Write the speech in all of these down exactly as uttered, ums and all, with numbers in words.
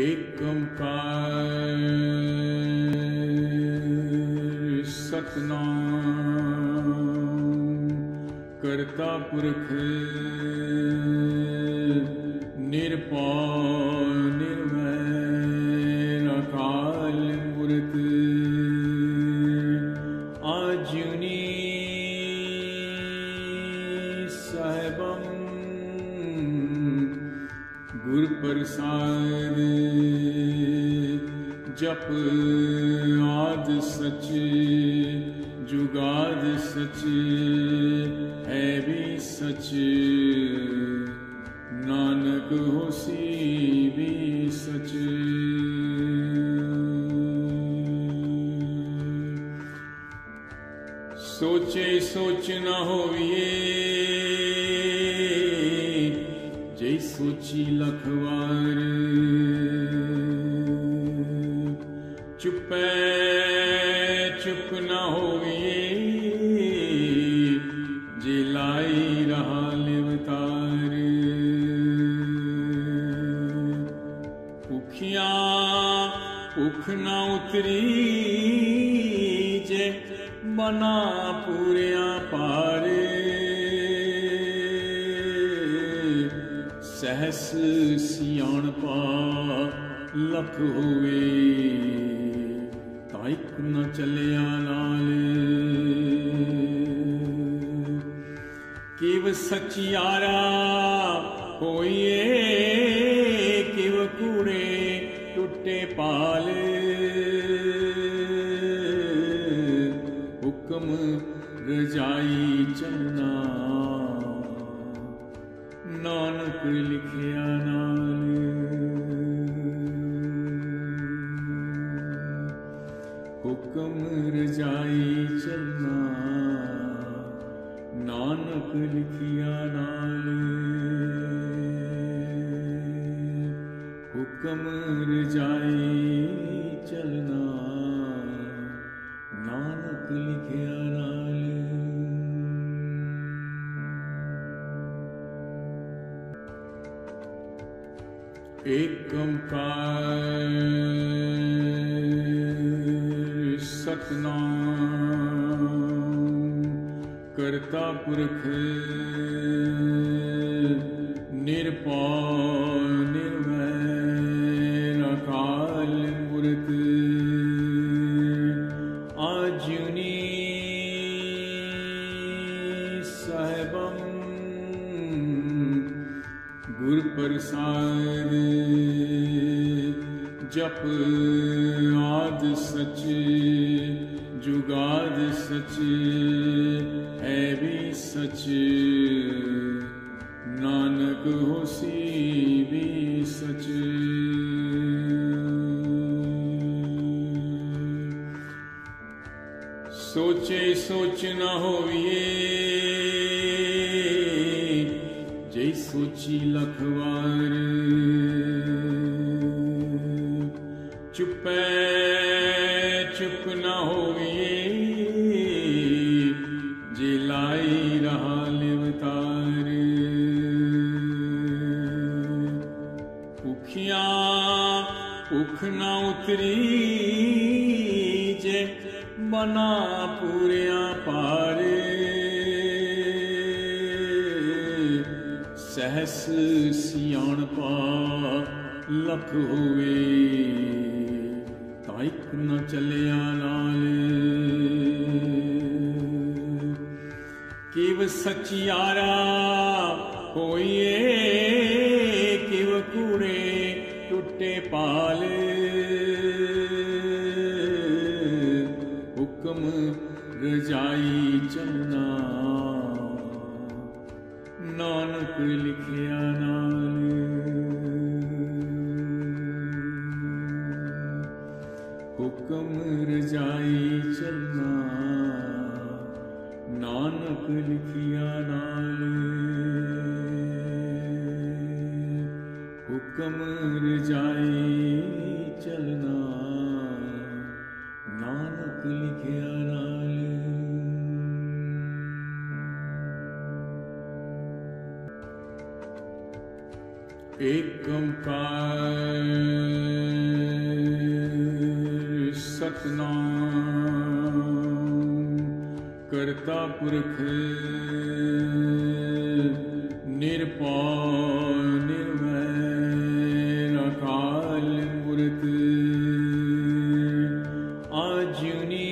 एक ओंकार सतनाम करता पुरख निरपाल निर्मल अकाल मूर्त आजुनी साहिबम गुर प्रसाद जप आदि सच जुगाद सच है भी सच नानक होसी भी सच। सोचे सोच न होइए जय सोची लखवार चुपे चुप न होइए जे लाई रहा लेवतार भूखिया भूख न उतरी जे बना पूरिया पार सहस सियाणपा लख होवे एक न चलिया लाल किव सचियारा होइए किव कूड़े टूटे पाल हुक्म रजाई चलना नानक लिखिया नाल हुक्म रजाई चलना नानक लिखिया नाल हुक्म रजाई चलना नानक लिखिया नाल। एक ओंकार सतनाम करता पुरख निरपाल निर्मल अकाल मूर्त आजुनी साहिबम गुर प्रसाद जप आदि सच जुगाद सच है भी सच नानक होसी भी सच। सोचे सोच न होइए जय सोची लखवार चुपे चुप न होइए जे लाई रहा लेवतार भूखिया भूख न उतरी जे बना पूरिया पार सहस सियाणपा लख होवे एक न चलिया लाल किव सचियारा होइए किव कूड़े टूटे पाल हुक्म रजाई चलना नानक लिखिया नाल हुक्म रजाई चलना नानक लिखिया नाल हुक्म रजाई चलना नानक लिखिया नाल। एक ओंकार सतनाम करता पुरख निरपाल निर्मल अकाल मूर्त आजुनी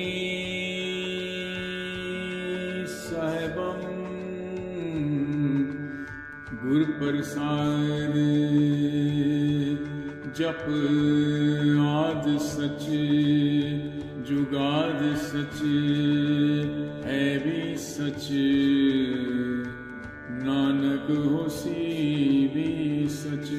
साहिबम गुर प्रसाद जप आद सच जुगाद सच है भी सच नानक होसी भी सच।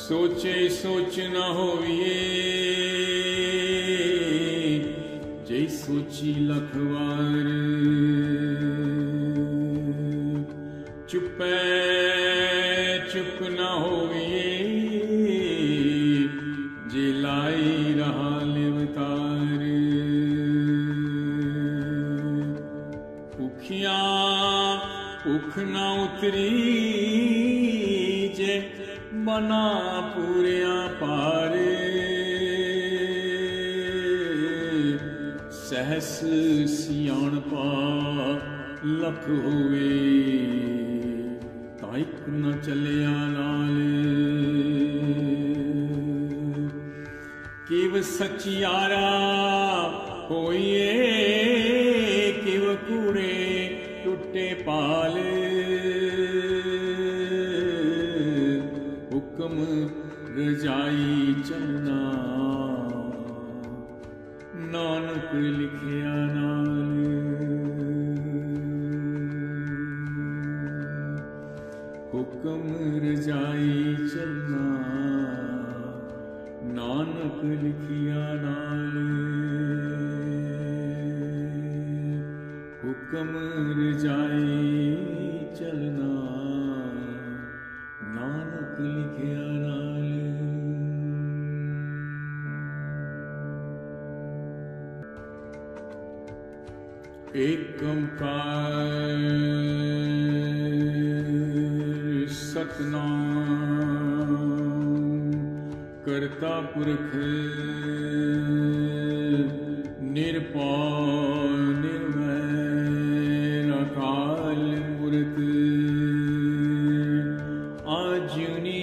सोचे सोच न होइए जय सोची लखवार चुपे चुप न होइए जे लाई रहा लेवतार भूखिया भूख न उतरी जे बना पूरिया पार सहस सियाणपा लख होवे एक न चलिया लाल किव सचियारा होइए किव कूड़े टूटे पाल हुक्म रजाई चलना नानक लिखिया नाल हुक्म रजाई चलना नानक लिखिया नाल हुक्म रजाई चलना नानक लिखिया नाल। एक ओंकार सतनाम करता पुरख निरपाल निर्मल अकाल मूर्त आजुनी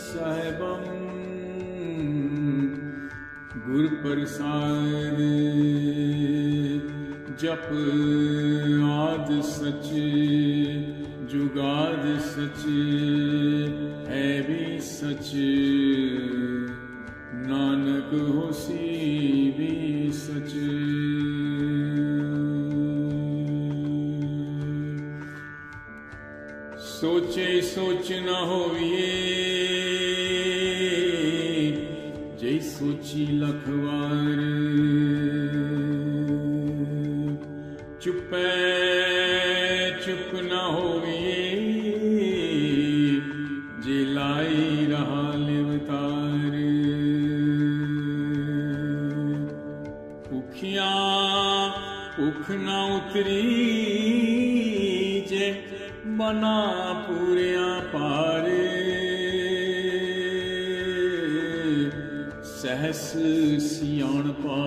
साहिबम गुर प्रसाद जप आद सच जुगाद सच है भी सच नानक होसी भी सच। सोचे सोच न होइए जय सोची लखवार चुपे चुप न होइए जे लाई रहा लेवतार भूखिया भूख न उतरी जे बना पूरिया पार सहस सियाणपा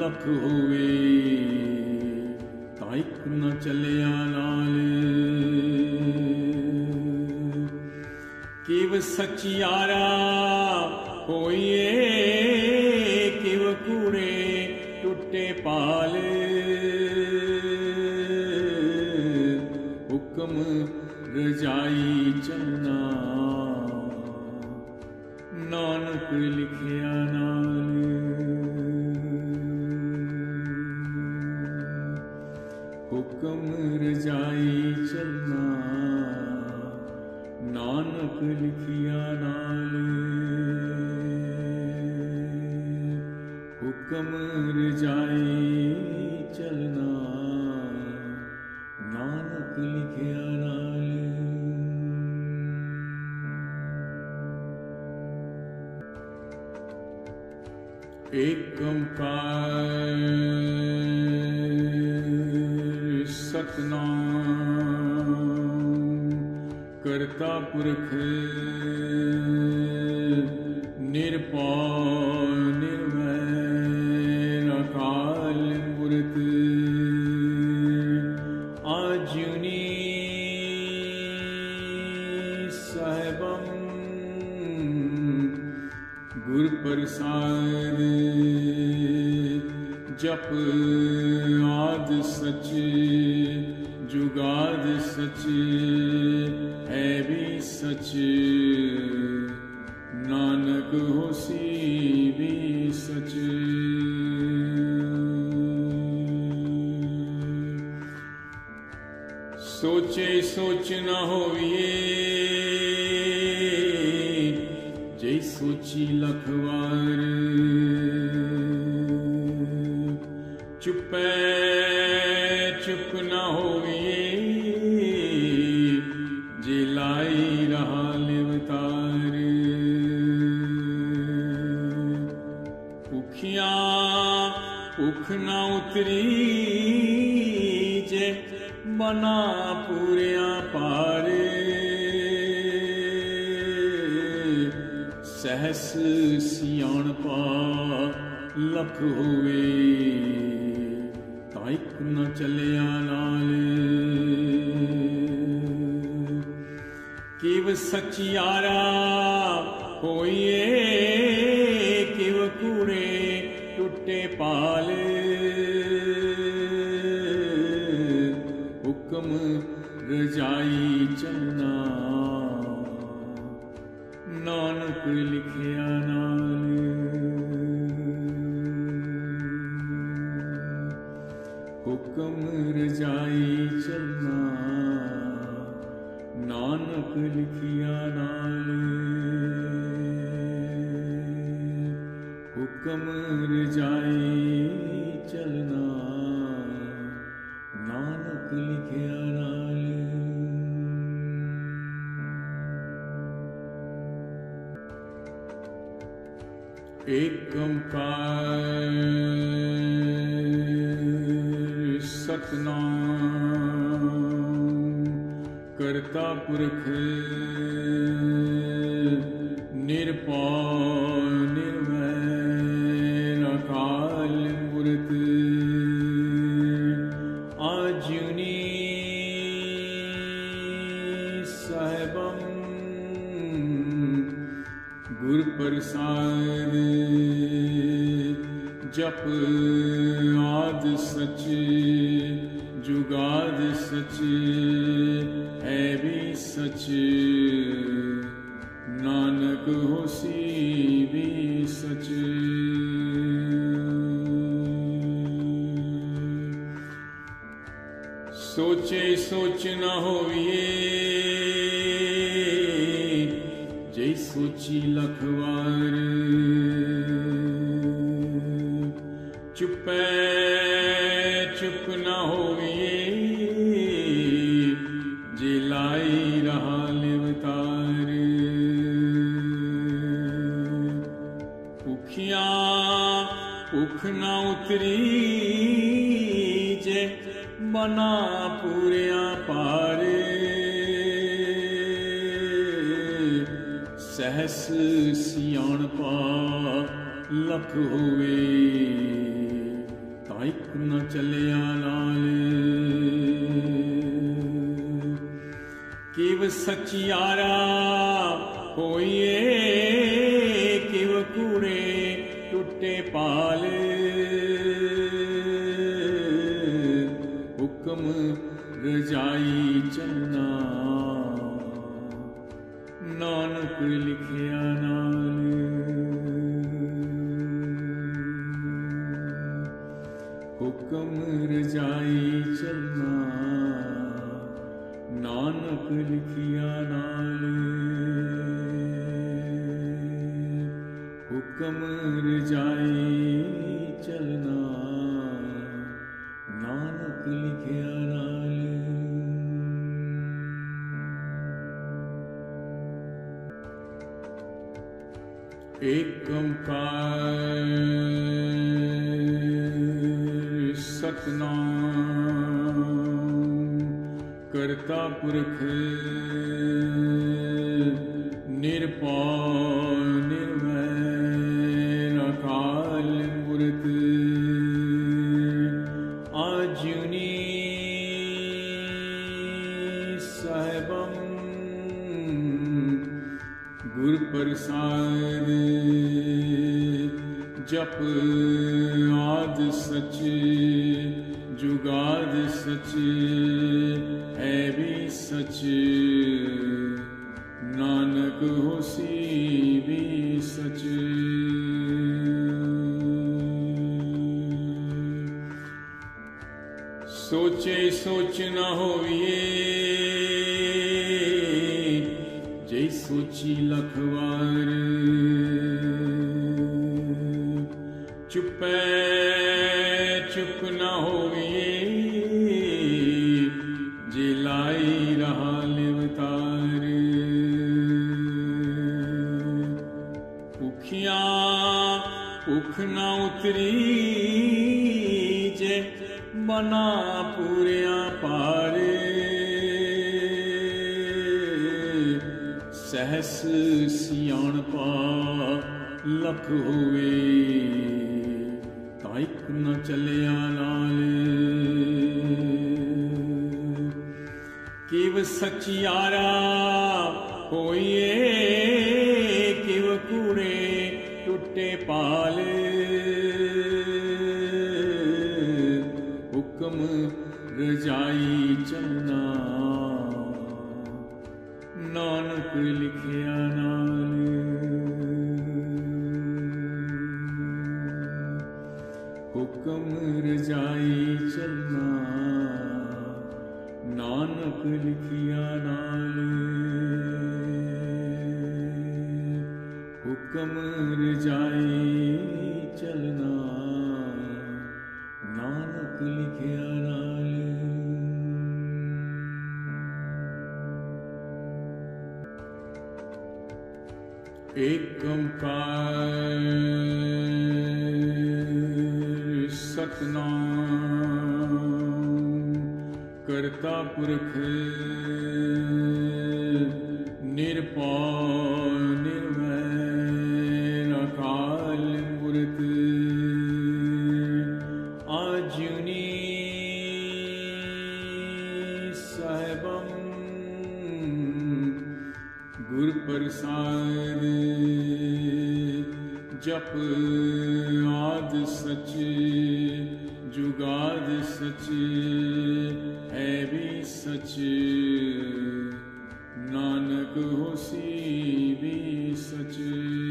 लख होवे एक न चलिया लाल किव सचियारा होइए किव कूड़े टूटे पाल हुक्म रजाई चलना नानक लिखिया नाल हुक्म रजाई चलना नानक लिखिया नाल हुक्म रजाई चलना नानक लिखिया नाल। एक ओंकार सतनाम करता पुरख निरपौ निर्मय अकाल मूर्त आजुनी साहिबम गुर प्रसाद जप आद सच जुगाद सच है भी सच नानक होसी भी सच। सोचे सोच न होइए जय सोची लखवार चुप चुप न होइए जे लाई रहा लेवतार भूखिया भूख न उतरी जे बना पूरिया पार सहस सियाणपा लख होवे ताइक न चलिया नाल किव सचियारा होइए किव कूड़े टुटे पाले हुक्म रजाई चलना नानक लिखिया नाल। हुक्म रजाई चलना नानक लिखिया नाल। हुक्म रजाई चलना नानक लिखिया नाल। एक ओंकार सतनाम करता पुरख निरपौ निर्मय अकाल मूर्त आजुनी साहिबम गुर प्रसाद जप आद सच जुगाद सच है भी सच नानक होसी भी सच। सोचे सोच न होइए जय सोची लखवार चुप चुप न होइए जे लाई रहा लेवतार भूखिया भूख न उतरी जे बना पूरिया पार सहस सियाणपा लख होवे ताइक न चलिया नाल किव सचियारा होइए किव कूड़े टुटे पाले हुक्म रजाई चलना नानक लिखिया नाल। हुक्म रजाई चलना नानक लिखिया नाल। हुक्म रजाई चलना नानक लिखिया नाल। एक ओंकार सतनाम करता पुरख निरपौ निर्वैर अकाल मूर्त आजुनी साहेबम गुर प्रसाद जप आद सच जुगाद सच है भी सच नानक होसी भी सच। सोचे सोच न होइए जय सोची लखवार चुप चुप न होइए जे लाई रहा लेवतार भूखिया भूख न उतरी जे बना पूरिया पार सहस सियाणपा लख होवे एक न चलिया लाल किव सचियारा होइए किव कूड़े टूटे पाल हुक्म रजाई चलना नानक लिखिया नाल हुक्म रजाई चलना नानक लिखिया नाल हुक्म रजाई चलना नानक लिखिया नाल। एक ओंकार सतनाम करता पुरख निरपौ निर्वैर अकाल मूर्त आजुनी साहेबम गुर प्रसाद जप आद सच जुगाद सच है भी सच नानक होसी भी सच।